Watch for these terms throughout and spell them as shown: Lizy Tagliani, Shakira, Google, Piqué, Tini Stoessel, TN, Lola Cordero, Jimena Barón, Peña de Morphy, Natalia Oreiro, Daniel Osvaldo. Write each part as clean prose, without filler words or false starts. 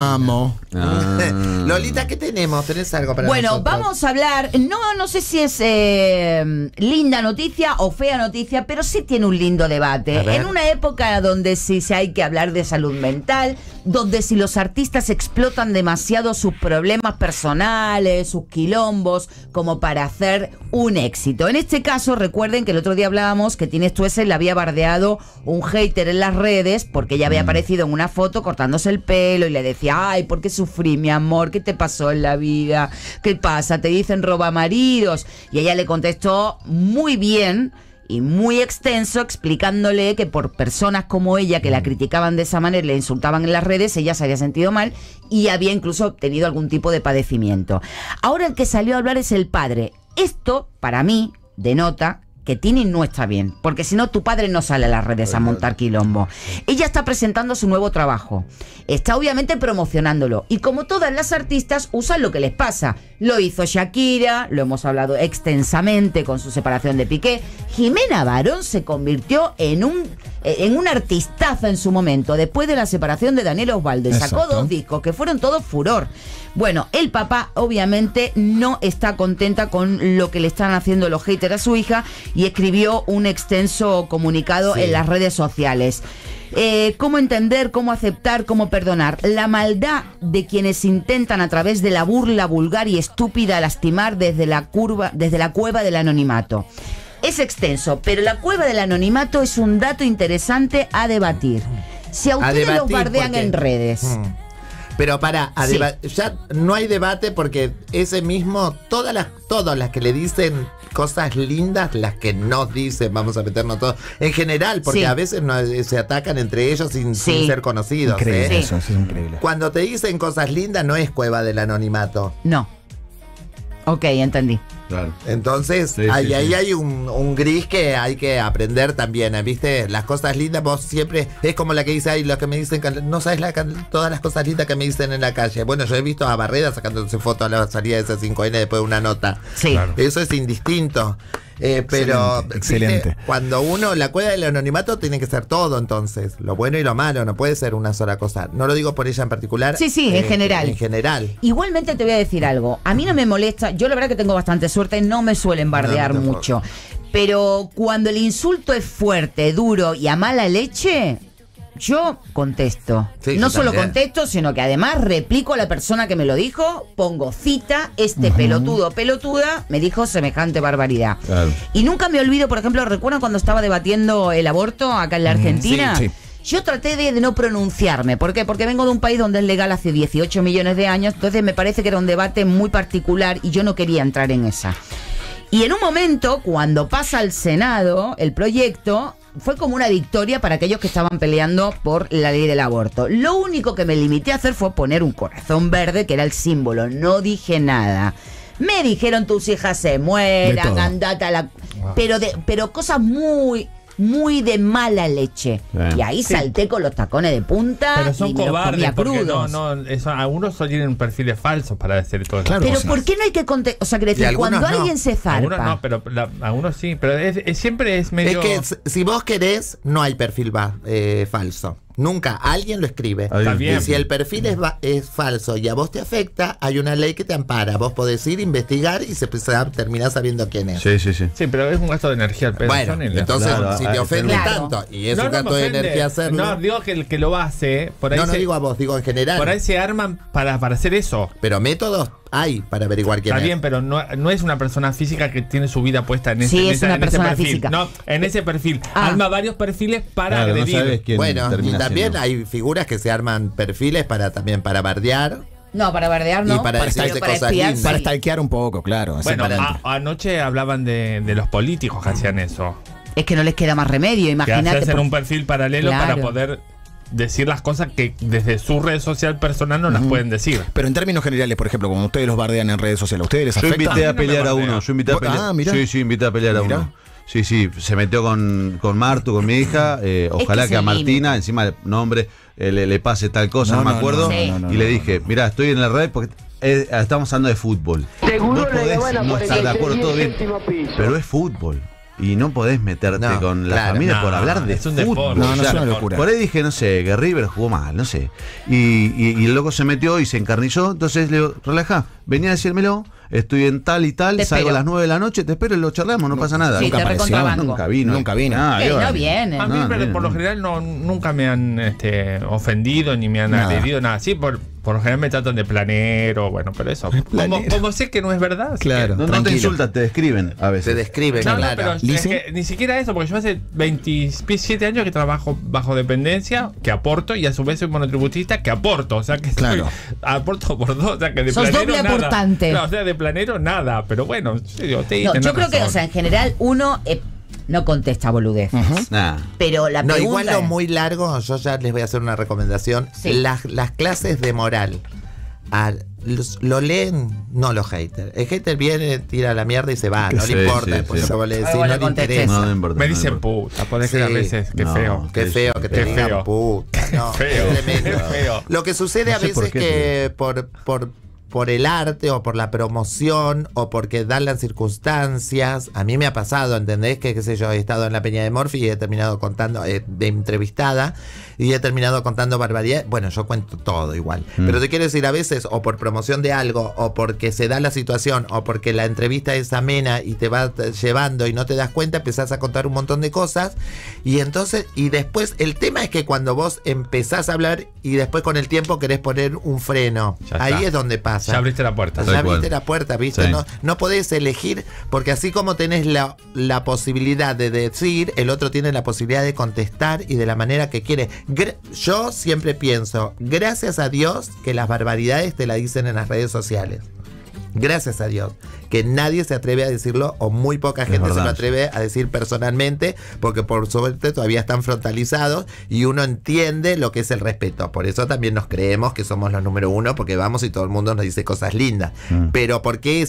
Amo. Lolita, ¿qué tenemos? ¿Tenés algo para nosotros? Bueno, vamos a hablar, no sé si es linda noticia o fea noticia, pero sí tiene un lindo debate. En una época donde sí hay que hablar de salud mental, donde si los artistas explotan demasiado sus problemas personales, sus quilombos, como para hacer un éxito. En este caso, recuerden que el otro día hablábamos que Tini Stoessel la había bardeado un hater en las redes porque ella había aparecido en una foto cortándose el pelo y le decía: ay, ¿por qué sufrí, mi amor? ¿Qué te pasó en la vida? ¿Qué pasa? ¿Te dicen roba maridos? Y ella le contestó muy bien y muy extenso, explicándole que por personas como ella que la criticaban de esa manera, le insultaban en las redes, ella se había sentido mal y había incluso obtenido algún tipo de padecimiento. Ahora el que salió a hablar es el padre. Esto, para mí, denota que Tini no está bien, porque si no tu padre no sale a las redes a montar quilombo. Ella está presentando su nuevo trabajo, está obviamente promocionándolo, y como todas las artistas usan lo que les pasa. Lo hizo Shakira, lo hemos hablado extensamente con su separación de Piqué. Jimena Barón se convirtió en un artistaza en su momento, después de la separación de Daniel Osvaldo, y sacó dos discos que fueron todos furor. Bueno, el papá obviamente no está contenta con lo que le están haciendo los haters a su hija, y escribió un extenso comunicado en las redes sociales. ¿Cómo entender, cómo aceptar, cómo perdonar la maldad de quienes intentan a través de la burla vulgar y estúpida lastimar desde la cueva del anonimato? Es extenso, pero la cueva del anonimato es un dato interesante a debatir. Si a ustedes los bardean en redes... Pero para, ya no hay debate, porque ese mismo, todas las que le dicen cosas lindas, las que nos dicen, vamos a meternos todos, en general, porque a veces se atacan entre ellos sin ser conocidos. Increíble, eso es increíble. Cuando te dicen cosas lindas no es cueva del anonimato. No. Ok, entendí. Claro. Entonces, ahí hay un gris que hay que aprender también, ¿viste? Las cosas lindas, vos siempre, es como la que dice, ay, los que me dicen, no sabes todas las cosas lindas que me dicen en la calle. Bueno, yo he visto a Barreda sacándose foto a la salida de ese 5N después de una nota. Sí. Claro. Eso es indistinto. Pero excelente. Cuando uno, la cueva del anonimato tiene que ser todo, entonces, lo bueno y lo malo, no puede ser una sola cosa. No lo digo por ella en particular. Sí, en general. En general. Igualmente te voy a decir algo. A mí no me molesta, yo la verdad que tengo bastante suerte, no me suelen bardear mucho. Pero cuando el insulto es fuerte, duro y a mala leche, yo contesto. No solo contesto, sino que además replico a la persona que me lo dijo, pongo cita, pelotudo, pelotuda, me dijo semejante barbaridad. Claro. Y nunca me olvido, por ejemplo, ¿recuerdan cuando estaba debatiendo el aborto acá en la Argentina? Sí. Yo traté de no pronunciarme. ¿Por qué? Porque vengo de un país donde es legal hace 18 millones de años, entonces me parece que era un debate muy particular y yo no quería entrar en esa. Y en un momento, cuando pasa al Senado el proyecto, fue como una victoria para aquellos que estaban peleando por la ley del aborto. Lo único que me limité a hacer fue poner un corazón verde, que era el símbolo. No dije nada. Me dijeron: tus hijas se mueran, andate a la... Pero cosas muy... muy de mala leche. Y ahí salté con los tacones de punta. Pero son cobardes, porque algunos tienen perfiles falsos para decir todo eso. Pero ¿por qué no hay que contestar? O sea, decir, cuando alguien se zarpa. Algunos no, pero algunos sí. Pero siempre es medio... Es que si vos querés, no hay perfil falso. Nunca. Alguien lo escribe. Y si el perfil es falso y a vos te afecta, hay una ley que te ampara. Vos podés ir, investigar y terminás sabiendo quién es. Sí. Sí, pero es un gasto de energía. Bueno, entonces, si te ofende tanto y es un gasto de energía hacerlo... No, digo que el que lo hace... No digo a vos, digo en general. Por ahí se arman para hacer eso. Pero métodos hay para averiguar quién es. Está bien, pero no es una persona física que tiene su vida puesta en ese perfil. Sí, es una persona física. No, en ese perfil. Arma varios perfiles para agredir. Bueno, también hay figuras que se arman perfiles para bardear. No, para bardear no. Y para decirse cosas lindas. Para stalkear un poco, claro. Bueno, anoche hablaban de los políticos que hacían eso. Es que no les queda más remedio, imagínate. Hacer un perfil paralelo para poder decir las cosas que desde su red social personal no las pueden decir. Pero en términos generales, por ejemplo, cuando ustedes los bardean en redes sociales, ¿ustedes les afecta? Yo invité a pelear a uno. Ah, mirá. Sí, invité a pelear a uno. Sí, se metió con Martu, con mi hija. Ojalá que a Martina, encima nombre, le pase tal cosa, me acuerdo. Y le dije: mirá, estoy en la red porque estamos hablando de fútbol. Seguro no podés no estar de acuerdo, todo bien. Pero es fútbol. y no podés meterte con la familia por hablar de fútbol. Deporte, no, es una locura. Por ahí dije, no sé, que River jugó mal, no sé. Y el loco se metió y se encarnizó, entonces le digo, relajá, venía a decírmelo, estoy en tal y tal, salgo a las 9 de la noche, te espero y lo charlamos, no pasa nada. Sí, nunca vino. No viene. A mí por lo general nunca me han ofendido ni me han agredido, nada así. Por lo general me tratan de planero, bueno, pero eso. Como sé que no es verdad. Claro. No te insultan, te describen a veces. Te describen, claro. Pero es que ni siquiera eso, porque yo hace 27 años que trabajo bajo dependencia, que aporto, y a su vez soy monotributista, que aporto. O sea, que aporto por dos. O sea, que de planero doble nada. Aportante. No, o sea, de planero nada. Pero bueno, yo creo que, o sea, en general uno... no contesta boludeces. Pero la pregunta igual los muy largos, yo ya les voy a hacer una recomendación. Sí. Las clases de moral. Lo leen, no los haters. El hater viene, tira la mierda y se va. No le importa. No le interesa. Me dicen puta. Podés creer a veces. Qué feo. Qué feo que te digan puta. No, feo. Lo que sucede a veces es que por el arte o por la promoción o porque dan las circunstancias. A mí me ha pasado, ¿entendés? Que, qué sé yo, he estado en la Peña de Morphy y he terminado contando, de entrevistada, y he terminado contando barbaridad. Bueno, yo cuento todo igual. Pero te quiero decir, a veces, o por promoción de algo, o porque se da la situación, o porque la entrevista es amena y te va llevando y no te das cuenta, empezás a contar un montón de cosas. Y entonces, y después, el tema es que cuando vos empezás a hablar y después con el tiempo querés poner un freno. Ahí es donde pasa. Ya abriste la puerta. Ya abriste la puerta, ¿viste? Sí. No podés elegir, porque así como tenés la posibilidad de decir, el otro tiene la posibilidad de contestar y de la manera que quiere. Yo siempre pienso, gracias a Dios que las barbaridades te la dicen en las redes sociales. Gracias a Dios que nadie se atreve a decirlo, o muy poca gente se lo atreve a decir personalmente, porque por suerte todavía están frontalizados y uno entiende lo que es el respeto. Por eso también nos creemos que somos los número uno, porque vamos y todo el mundo nos dice cosas lindas. Pero porque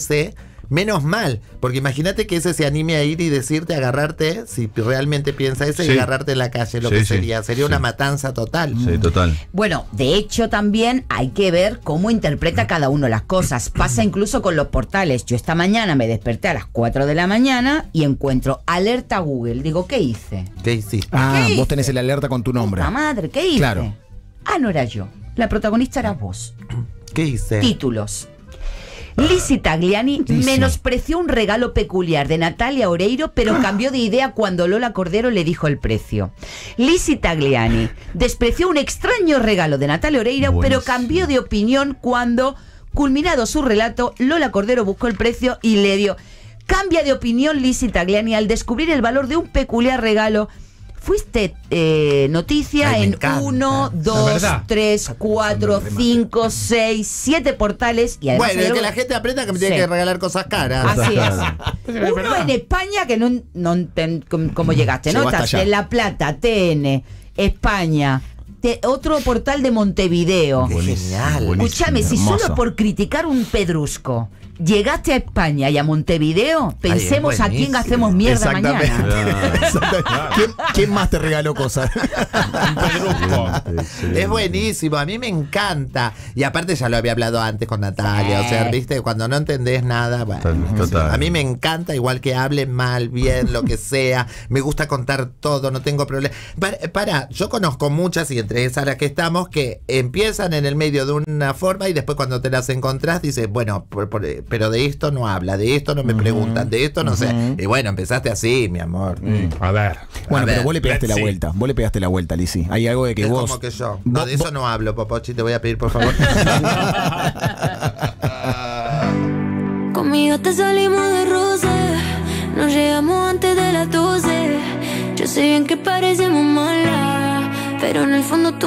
menos mal, porque imagínate que ese se anime a ir y decirte, agarrarte, si realmente piensa y agarrarte en la calle, lo que sería. Sería una matanza total. Sí, total. Bueno, de hecho también hay que ver cómo interpreta cada uno las cosas. Pasa incluso con los portales. Yo esta mañana me desperté a las 4 de la mañana y encuentro alerta Google. Digo, ¿qué hice? ¿Qué hiciste? Vos tenés el alerta con tu nombre. Puta madre, ¿qué hice? Claro. No era yo. La protagonista era vos. ¿Qué hice? Títulos. Lizy Tagliani menospreció un regalo peculiar de Natalia Oreiro, pero cambió de idea cuando Lola Cordero le dijo el precio. Lizy Tagliani despreció un extraño regalo de Natalia Oreiro, pero cambió de opinión cuando, culminado su relato, Lola Cordero buscó el precio y le dio. Cambia de opinión Lizy Tagliani al descubrir el valor de un peculiar regalo. Fuiste noticia en 1, 2, 3, 4, 5, 6, 7 portales. Y además bueno, es que la gente aprenda que me tiene que regalar cosas caras. Así es. Uno en España que ¿cómo llegaste? ¿No? Estás en La Plata, TN, España. Otro portal de Montevideo. Genial. Escúchame, si solo por criticar un pedrusco llegaste a España y a Montevideo, pensemos a quién hacemos mierda mañana. ¿Quién más te regaló cosas? Es buenísimo, a mí me encanta. Y aparte ya lo había hablado antes con Natalia, o sea, viste, cuando no entendés nada, bueno, a mí me encanta, igual que hablen mal, bien, lo que sea, me gusta contar todo, no tengo problema. Yo conozco muchas, y entre esas las que estamos, que empiezan en el medio de una forma y después cuando te las encontrás dices, bueno, pero de esto no habla, de esto no me preguntan, de esto no sé. Y bueno, empezaste así, mi amor. A ver. Bueno, pero vos le pegaste la vuelta. Vos le pegaste la vuelta, Lizy. Hay algo de que vos... como que yo. No, de eso no hablo, Popochi. Te voy a pedir, por favor. Conmigo te salimos de rosa. Nos llegamos antes de las 12. Yo sé bien que parecemos malas, pero en el fondo tú